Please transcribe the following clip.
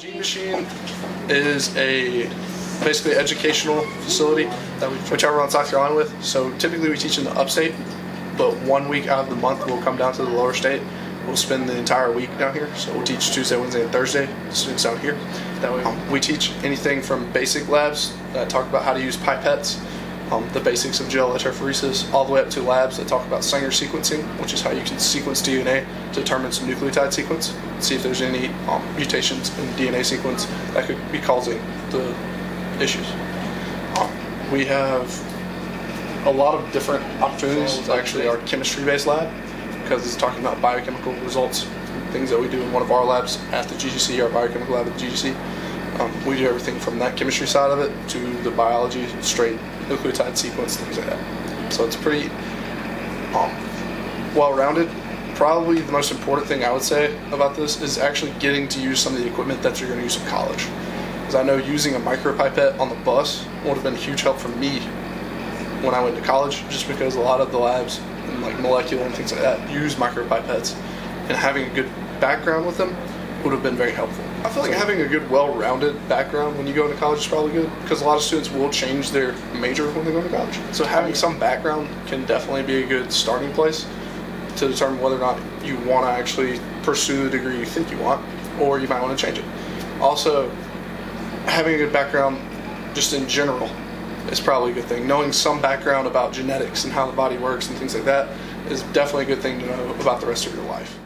Gene Machine is a basically educational facility that we travel around South Carolina with. So typically we teach in the upstate, but 1 week out of the month we'll come down to the lower state. We'll spend the entire week down here. So we'll teach Tuesday, Wednesday, and Thursday to students down here. That way we teach anything from basic labs that talk about how to use pipettes, the basics of gel electrophoresis, all the way up to labs that talk about Sanger sequencing, which is how you can sequence DNA to determine some nucleotide sequence, see if there's any mutations in DNA sequence that could be causing the issues. We have a lot of different opportunities. It's actually our chemistry-based lab, because it's talking about biochemical results, things that we do in one of our labs at the GGC, our biochemical lab at the GGC. We do everything from that chemistry side of it to the biology, straight nucleotide sequence, things like that. So it's pretty well-rounded. Probably the most important thing I would say about this is actually getting to use some of the equipment that you're going to use in college. Because I know using a micropipette on the bus would have been a huge help for me when I went to college, just because a lot of the labs, and like molecular and things like that, use micropipettes, and having a good background with them would have been very helpful. I feel like having a good, well-rounded background when you go into college is probably good, because a lot of students will change their major when they go to college. So having some background can definitely be a good starting place to determine whether or not you want to actually pursue the degree you think you want, or you might want to change it. Also, having a good background just in general is probably a good thing. Knowing some background about genetics and how the body works and things like that is definitely a good thing to know about the rest of your life.